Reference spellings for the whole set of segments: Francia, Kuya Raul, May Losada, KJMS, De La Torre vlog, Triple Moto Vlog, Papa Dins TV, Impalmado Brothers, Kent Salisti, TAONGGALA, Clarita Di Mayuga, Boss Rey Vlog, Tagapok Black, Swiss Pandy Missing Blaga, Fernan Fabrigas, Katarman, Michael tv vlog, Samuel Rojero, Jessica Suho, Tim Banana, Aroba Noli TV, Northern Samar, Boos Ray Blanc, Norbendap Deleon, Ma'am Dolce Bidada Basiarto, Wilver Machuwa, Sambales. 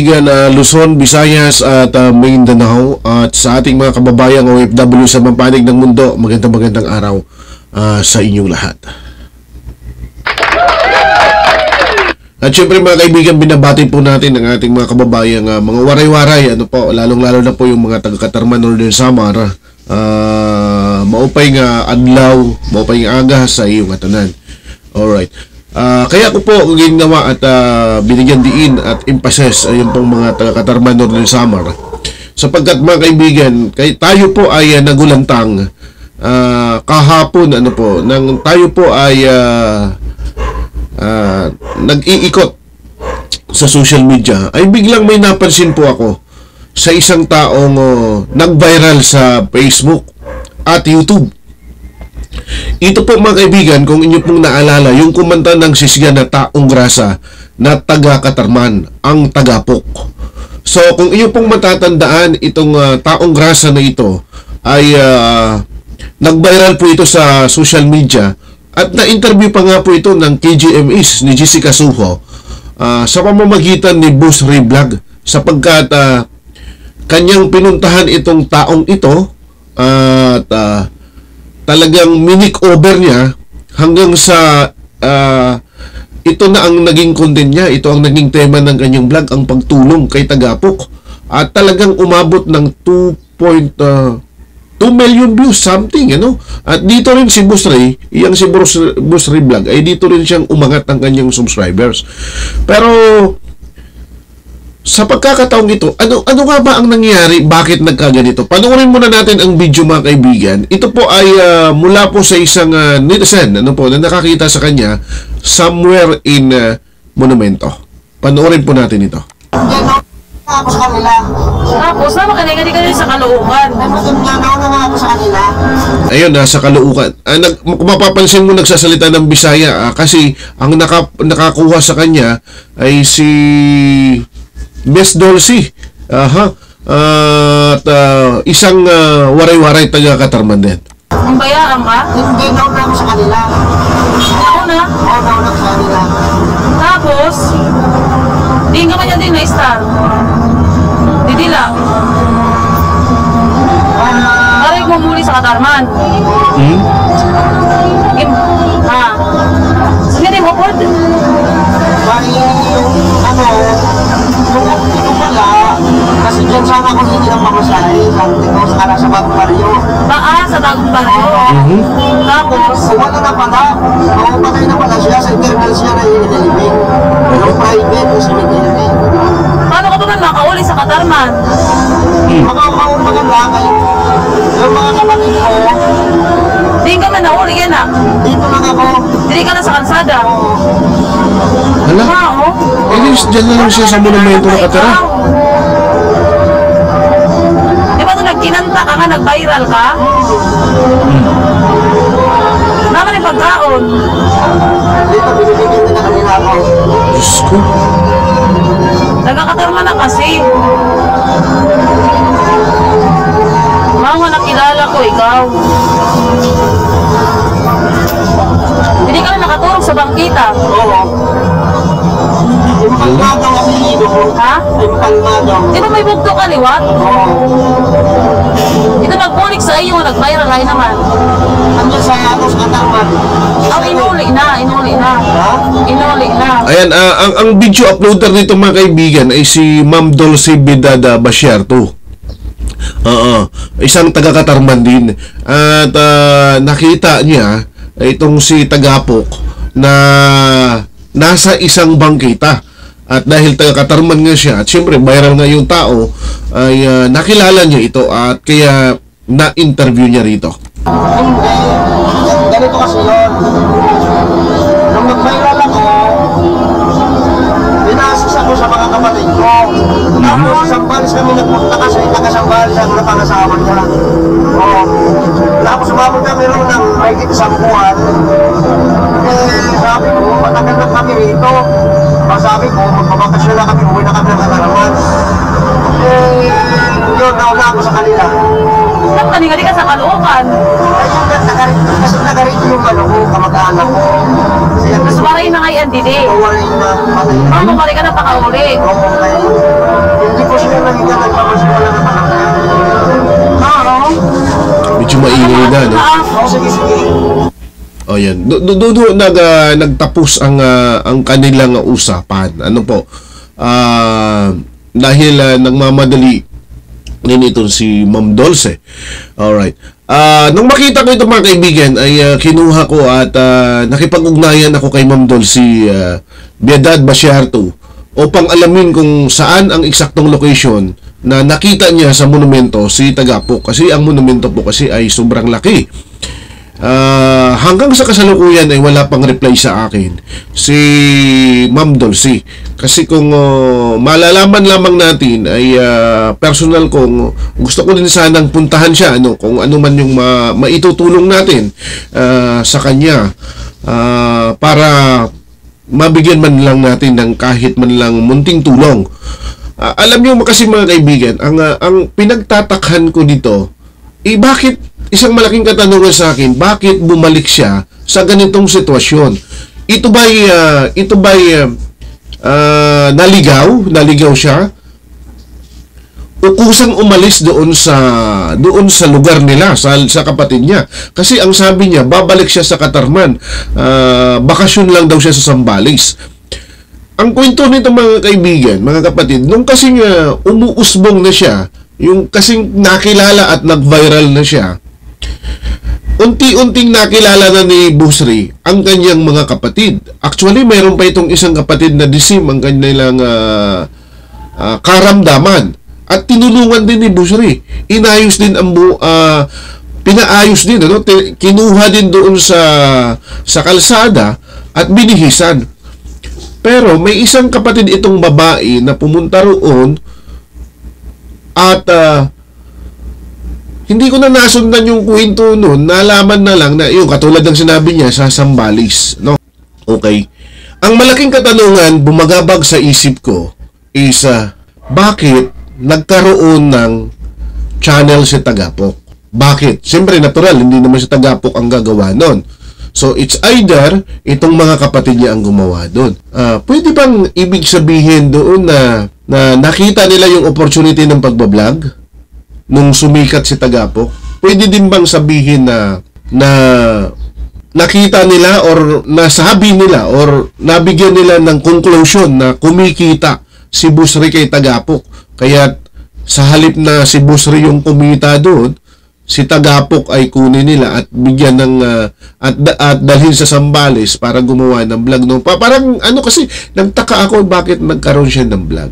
kaibigan na Luzon, Visayas at Mindanao at sa ating mga kababayang OFW sa pampanig ng mundo, magandang araw sa inyong lahat. At syempre mga kaibigan, binabati po natin ang ating mga kababayang mga waray-waray, ano po, lalong-lalo na po yung mga taga-Katarman Northern Samar. Maupay nga adlaw, maupay nga aga sa iyong katanan. Alright. Kaya ko po ginawa at binigyan diin at emphasis ayun pong mga taga-Katarman Northern Samar. Sapagkat mga kaibigan, tayo po ay nagulantang kahapon, ano po, nang tayo po ay... nag-iikot sa social media ay biglang may napansin po ako sa isang taong nag-viral sa Facebook at YouTube. Ito po mga kaibigan, kung inyo pong naalala, yung kumanta ng sisga na taong grasa na taga-Katarman, ang Tagapok. So kung inyo pong matatandaan, itong taong grasa na ito ay nag-viral po ito sa social media. At na-interview pa nga po ito ng KJMS ni Jessica Suho sa pamamagitan ni Boos Ray Blanc, sapagkat kanyang pinuntahan itong taong ito at talagang minikover niya hanggang sa ito na ang naging content niya, ito ang naging tema ng kanyang vlog, ang pagtulong kay Tagapok. At talagang umabot ng 2 million views something, ano? At dito rin si Boos Ray, iyang si Boos Ray Vlog, ay dito rin siyang umangat ng kanyang subscribers. Pero sa pagkakataong ito, ano nga ba ang nangyari? Bakit nagkaganito? Panoorin muna natin ang video mga kaibigan. Ito po ay mula po sa isang netizen, ano po, na nakakita sa kanya somewhere in Monumento. Panoorin po natin ito. Tapos kanila. Tapos naman kanina sa Kaluukan. Tapos nanana na ako sa kanila. Ayun, nasa Kaluukan. Kung mapapansin mo, nagsasalita ng Bisaya kasi ang nakakuha sa kanya ay si Ma'am Dolce. At isang waray-waray taga-Katarman din. Ang bayaan ka? Hindi daw na sa kanila. Ano na? Oo, daw na sa kanila. Tapos, hindi ka kanya din na-star. Hindi lang. Parang kumuli sa Katarman. Ha? Hindi mo po? Parang ano, nung pala, kasi dyan sana ako hindi lang makasahin. Tapos para sa bagong baryo. Sa bagong baryo? Tapos? Wala na pala. Makapatay na pala siya sa internal siya na inilibig. Pero private na siya inilibig. Paano ka naman makauli sa Katarman? Makakauli mga bagay. Yung mga kapatid ko. Hindi ka man nauli yan ah. Dito lang ako. Hindi ka na sa kalsada. Hala? Oo. Eh dyan na lang siya sa monumento na katara. Di ba nung nagkinanta ka nga, nag-viral ka? Naman yung pagkaon. Dito binibigyan na kanila ako. Diyos ko. Nagkakatarman na kasi. Mawa, nakilala ko ikaw. Hindi ka na nakatulog sa bangkita. Oo. Impalmado kasi ito. Ha? Impalmado. Di ba may bugto kaliwa? Oo. Ito magpulik sa iyo, nag-viral ay naman. Andiyan sa atos Katarman. Oh, inuli na, inuli na. Ha? Inuli na. Ayan, ang video uploader nito mga kaibigan ay si Ma'am Dolce Bidada Basiarto. Isang taga-Katarman din. At nakita niya itong si Tagapok na nasa isang bangkita. At dahil taga-Katarman nga siya, at syempre viral nga yung tao, ay nakilala niya ito at kaya na-interview niya rito. Hindi, ganito kasi yun. Nung nag-viral ako, binasis ako sa mga kapatid ko. Tapos isang balis kami nagpunta kasi taga-Sambales ang napangasawa niya. Tapos umabot kami rin ng may isang buwan. Sabi ko, matagal na kami rito. Sabi ko, magpapakasyon na kami, buwi na kami ng Katarman. Yun, nauna ako sa kanila. Saan kanina di ka sa Kaluukan? Kasi nagarito yung kamag-anak ko. Mas waray na ngayon, Didi. Waray na. Paano ka rin ka napakauli? Oo, okay. maingay na, no? O yan, doon nagtapos ang kanilang usapan. Ano po, dahil nagmamadali rin ito si Ma'am Dolce. Alright. Nung makita ko ito mga kaibigan, ay kinuha ko at nakipag-ugnayan ako kay Ma'am Dolce Bidada Basiarto upang alamin kung saan ang eksaktong location na nakita niya sa monumento si Tagapok, kasi ang monumento po kasi ay sobrang laki. Hanggang sa kasalukuyan ay wala pang reply sa akin si Ma'am Dolce, kasi kung malalaman lamang natin ay personal kong gusto ko din sanang puntahan siya, ano, kung ano man yung maitutulong natin sa kanya para mabigyan man lang natin ng kahit man lang munting tulong. Alam niyo kasi mga kaibigan, ang pinagtatakhan ko dito, bakit isang malaking katanungan sa akin, bakit bumalik siya sa ganitong sitwasyon? Ito ba'y naligaw? Naligaw siya? O kusang umalis doon sa lugar nila, sa kapatid niya? Kasi ang sabi niya, babalik siya sa Katarman, bakasyon lang daw siya sa Sambales. Ang kwento nito mga kaibigan, mga kapatid, nung kasing umuusbong na siya, yung kasing nakilala at nag-viral na siya, unti-unting nakilala na ni Boos Ray ang kanyang mga kapatid. Actually, mayroon pa itong isang kapatid na disim ang kanilang karamdaman. At tinulungan din ni Boos Ray. Inayos din ang pinaayos din, ano? Kinuha din doon sa kalsada at binihisan. Pero may isang kapatid itong babae na pumunta roon at hindi ko na nasundan yung kwento noon. Nalaman na lang na yung katulad ng sinabi niya sa Sambales, no? Okay. Ang malaking katanungan bumagabag sa isip ko is bakit nagkaroon ng channel si Tagapok? Bakit? Siyempre natural, hindi naman si Tagapok ang gagawa nun. So it's either itong mga kapatid niya ang gumawa doon. Pwede bang ibig sabihin doon na nakita nila yung opportunity ng pagbablog nung sumikat si Tagapok? Pwede din bang sabihin na nakita nila or nasabi nila or nabigyan nila ng conclusion na kumikita si Boos Ray kay Tagapok? Kaya sa halip na si Boos Ray yung kumita doon, si Tagapok ay kunin nila at bigyan ng at dalhin sa Sambales para gumawa ng vlog. No, parang ano, kasi nagtaka ako bakit nagkaroon siya ng vlog,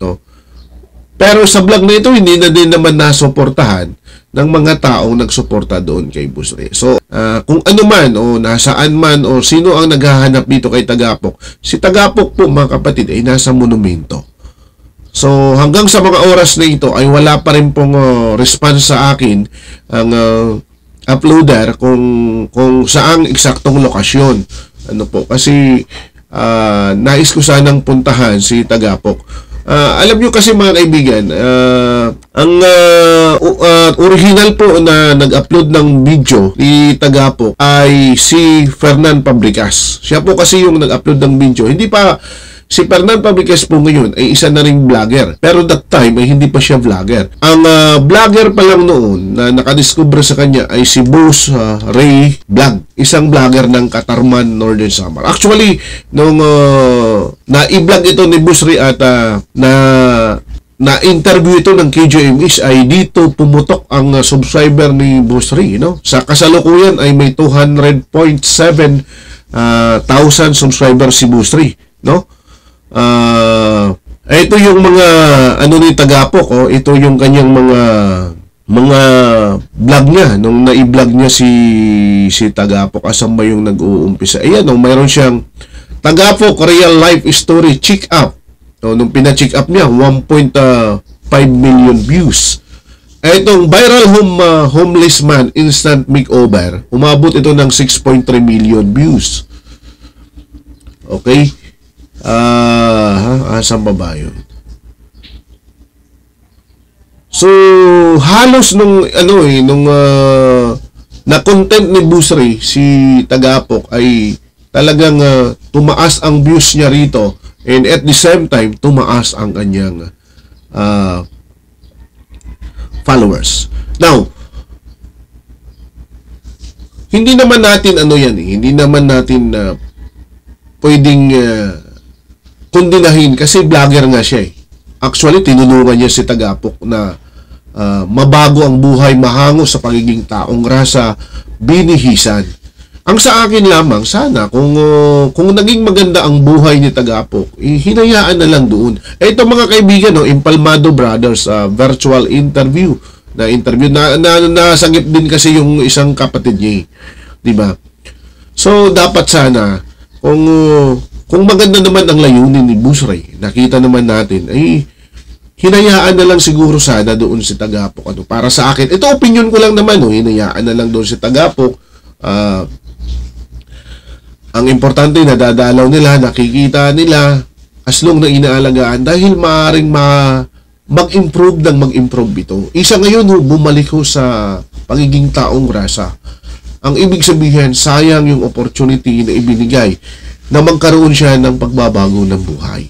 no? Pero sa vlog na ito hindi na din naman nasuportahan ng mga taong nagsuporta doon kay Boos Ray. So, kung ano man o nasaan man o sino ang naghahanap dito kay Tagapok, si Tagapok po mga kapatid ay nasa monumento. So, hanggang sa mga oras na ito ay wala pa rin pong response sa akin ang uploader kung saang eksaktong lokasyon. Ano po, kasi nais ko sanang puntahan si Tagapok. Alam nyo kasi mga kaibigan, ang original po na nag-upload ng video ni Tagapok ay si Fernan Fabrigas. Siya po kasi yung nag-upload ng video. Hindi pa... Si Fernan Fabrigas po ngayon ay isa na ring vlogger, pero that time ay hindi pa siya vlogger. Ang vlogger pa lang noon na nakadiscover sa kanya ay si Boos Ray Blanc, isang vlogger ng Katarman, Northern Samar. Actually, nung na-i-vlog ito ni Boos Ray at na-interview ito ng KJMS ay dito pumutok ang subscriber ni Boos Ray, no? Sa kasalukuyan ay may 200.7,000 subscriber si Boos Ray, no? Ito yung mga ano ni Tagapok, oh, ito yung kanyang mga vlog niya nung na-i-vlog niya si Tagapok. Asan ba yung nag-uumpisa? Ayan, oh, mayroon siyang Tagapok real life story check up. Oh, nung pina-check up niya 1.5 million views. Itong viral homeless man instant makeover, umabot ito ng 6.3 million views. Okay. Saan ba yun? So, halos nung na content ni Boos Ray si Tagapok ay talagang tumaas ang views niya rito, and at the same time tumaas ang kanyang followers. Now, hindi naman natin ano yan eh, hindi naman natin pwedeng kundinahin kasi vlogger nga siya eh. Actually, tinulungan niya si Tagapok na mabago ang buhay, mahango sa pagiging taong rasa, binihisan. Ang sa akin lamang, sana kung naging maganda ang buhay ni Tagapok, hinayaan na lang doon. Ito mga kaibigan, no, Impalmado Brothers virtual interview. Nasagip din kasi yung isang kapatid niya, di ba? So dapat sana kung maganda naman ang layunin ni Boos Ray, nakita naman natin, ay hinayaan na lang siguro sana doon si Tagapok. Ano, para sa akin, ito opinion ko lang naman, no, hinayaan na lang doon si Tagapok. Ang importante, nadadalaw nila, nakikita nila, as long na inaalagaan, dahil maaaring mag-improve ng mag-improve ito. Isa ngayon, bumalik ko sa pagiging taong rasa. Ang ibig sabihin, sayang yung opportunity na ibinigay na magkaroon siya ng pagbabago ng buhay.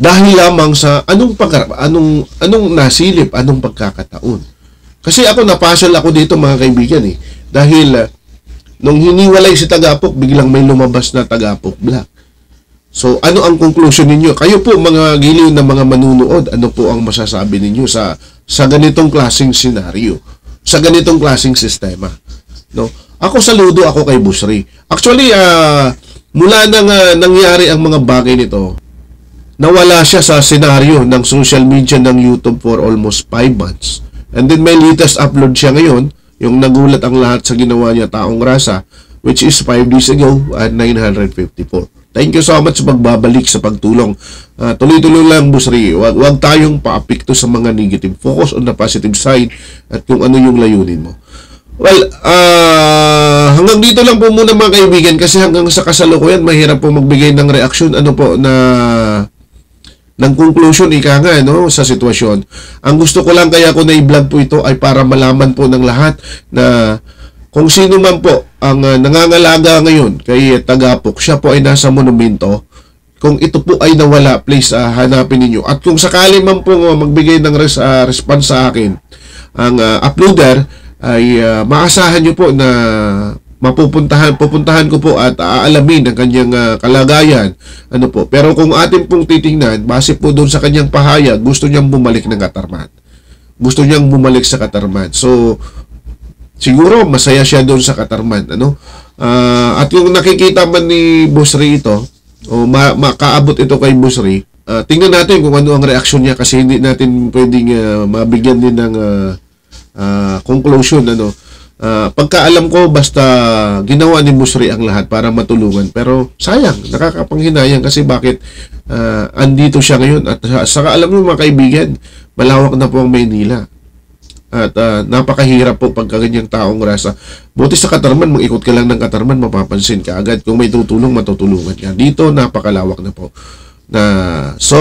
Dahil lamang sa anong nasilip, anong pagkakataon. Kasi ako, napasal ako dito mga kaibigan eh. Dahil nung hiniwalay si Tagapok, biglang may lumabas na Tagapok Black. So, ano ang conclusion ninyo? Kayo po, mga giliw na mga manunood, ano po ang masasabi ninyo sa ganitong klaseng senaryo? Sa ganitong klaseng sistema? No? Ako, saludo ako kay Boos Ray. Actually, mula nang nangyari ang mga bagay nito, nawala siya sa senaryo ng social media ng YouTube for almost 5 months. And then, may latest upload siya ngayon, yung nagulat ang lahat sa ginawa niya taong rasa, which is 5 days ago at 954. Thank you so much sa pagbabalik sa pagtulong. Tuloy-tuloy lang, Boos Ray. Huwag tayong paapikto sa mga negative. Focus on the positive side at kung ano yung layunin mo. Well, hanggang dito lang po muna mga kaibigan kasi hanggang sa kasalukuyan, mahirap po magbigay ng reaksyon ng conclusion, ika nga, no, sa sitwasyon. Ang gusto ko lang kaya ko na i-vlog po ito ay para malaman po ng lahat na kung sino man po ang nangangalaga ngayon kay Tagapok, siya po ay nasa monumento. Kung ito po ay nawala, please hanapin ninyo. At kung sakali man po magbigay ng response sa akin, ang uploader, ay maasahan nyo po na pupuntahan ko po at aalamin ang kanyang kalagayan. Ano po. Pero kung atin pong titingnan, base po doon sa kanyang pahayag, gusto niyang bumalik ng katarman. Gusto niyang bumalik sa katarman. So, siguro masaya siya doon sa katarman, ano? At yung nakikita man ni Boos Ray ito, o makaabot ito kay Boos Ray, tingnan natin kung ano ang reaksyon niya kasi hindi natin pwedeng mabigyan din ng conclusion, ano? Pagkaalam ko, basta ginawa ni Boos Ray ang lahat para matulungan. Pero sayang, nakakapanghinayang kasi bakit andito siya ngayon. At saka alam mo mga kaibigan, malawak na po ang Maynila. At napakahirap po pagka ganyang taong rasa. Buti sa Katarman, mag-ikot ka lang ng Katarman, mapapansin ka agad. Kung may tutulong, matutulungan ka. Dito, napakalawak na po. So,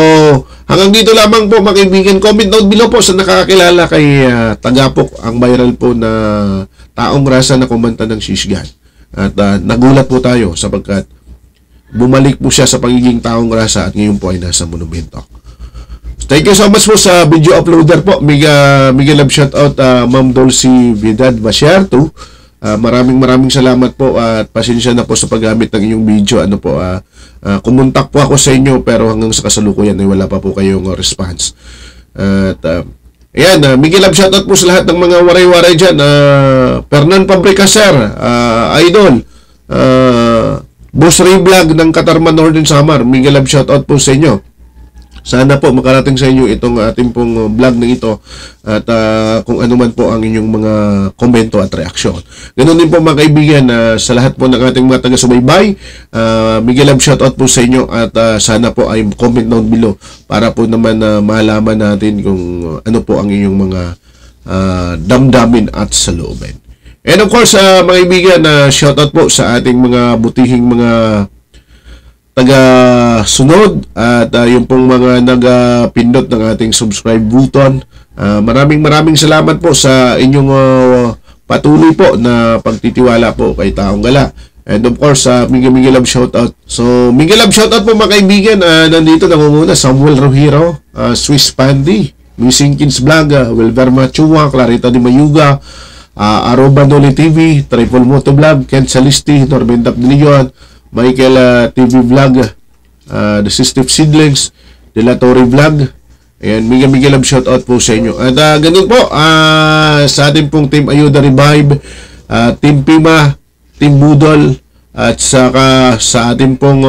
hanggang dito lamang po mga kaibigan. Comment down below po sa nakakakilala kay Tagapok, ang viral po na taong rasa na kumanta ng shisgan. At nagulat po tayo sapagkat bumalik po siya sa pagiging taong rasa at ngayon po ay nasa monumento. Thank you so much po sa video uploader po. Mega love shoutout Ma'am Dolce Bidada Basiarto. Maraming salamat po at pasensya na po sa paggamit ng inyong video. Ano po, kumontak po ako sa inyo pero hanggang sa kasalukuyan ay wala pa po kayong response. At ayan, mega love shoutout po sa lahat ng mga waray-waray dyan. Fernan Fabrigas sir, idol. Boos Ray Vlog ng Katarman, Northern Samar. Mega love shoutout po sa inyo. Sana po makarating sa inyo itong ating pong vlog na ito at kung ano man po ang inyong mga komento at reaksyon. Ganoon din po mga kaibigan, sa lahat po ng ating mga taga-subaybay, big love shoutout po sa inyo at sana po ay comment down below para po naman malaman natin kung ano po ang inyong mga damdamin at saloobin. And of course mga kaibigan, shoutout po sa ating mga butihing mga taga-sunod at yung pong mga nagapindot ng ating subscribe button. Maraming salamat po sa inyong patuloy po na pagtitiwala po kay Taong Gala. And of course, mega love shoutout. So, mega love shoutout po mga kaibigan. Nandito nangunguna, Samuel Rojero, Swiss Pandy, Missing Blaga, Wilver Machuwa, Clarita Di Mayuga, Aroba Noli TV, Triple Moto Vlog, Kent Salisti, Norbendap Deleon, Michael TV Vlog, The System Seedlings, De La Torre Vlog. Ayan, mega shoutout po sa inyo. At ganun po, sa ating pong Team Ayuda Revive, Team Pima, Team Budol, at saka sa ating pong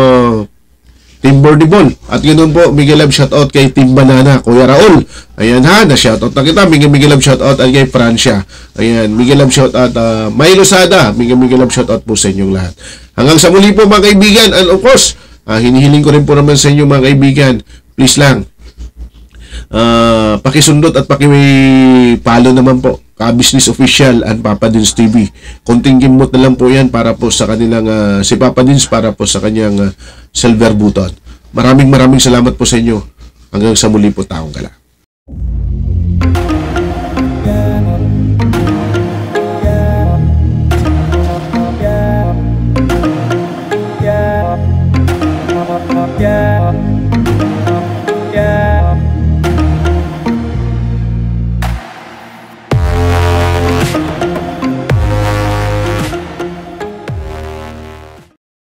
Team Boardable. At ganoon po, mega shoutout kay Tim Banana, Kuya Raul. Ayan ha, na-shoutout na kita. Mega shoutout at kay Francia. Ayan, mega shoutout. May Losada, mega shoutout po sa inyong lahat. Hanggang sa muli po mga kaibigan. And of course, hinihiling ko rin po naman sa inyo mga kaibigan, please lang, pakisundot at pakipalo naman po Ka-Business Official and Papa Dins TV. Konting gimot na lang po yan para po sa kanilang si Papa Dins, para po sa kanyang silver button. Maraming salamat po sa inyo. Hanggang sa muli po, taong gala. Yeah.